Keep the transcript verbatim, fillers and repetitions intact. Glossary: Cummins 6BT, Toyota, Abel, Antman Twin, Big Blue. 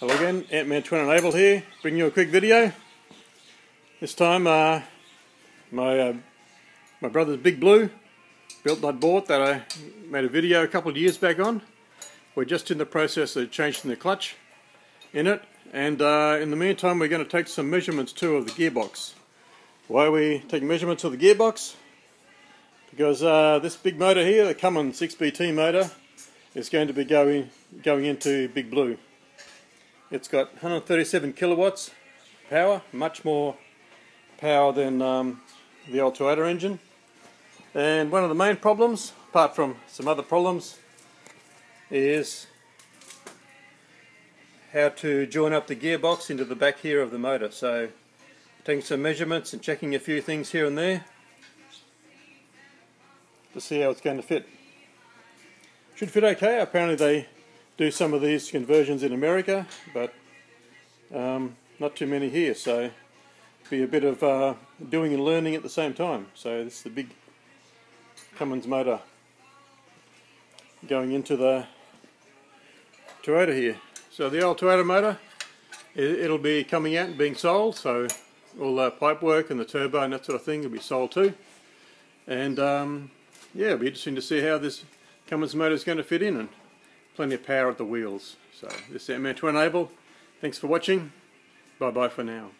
Hello again, Antman Twin and Abel here, bringing you a quick video. This time, uh, my uh, my brother's Big Blue, built that board that I made a video a couple of years back on. We're just in the process of changing the clutch in it, and uh, in the meantime we're going to take some measurements too of the gearbox. Why are we taking measurements of the gearbox? Because uh, this big motor here, the Cummins six B T motor, is going to be going, going into Big Blue. It's got one hundred thirty-seven kilowatts power, much more power than um, the old Toyota engine. And one of the main problems, apart from some other problems, is how to join up the gearbox into the back here of the motor. So taking some measurements and checking a few things here and there to see how it's going to fit. Should fit okay. Apparently they do some of these conversions in America, but um, not too many here, so be a bit of uh, doing and learning at the same time. So this is the big Cummins motor going into the Toyota here. So the old Toyota motor, it'll be coming out and being sold, so all the pipe work and the turbo and that sort of thing will be sold too. And um, yeah, it'll be interesting to see how this Cummins motor is going to fit in, and plenty of power at the wheels. So this is Antman Twin and Able. Thanks for watching. Bye bye for now.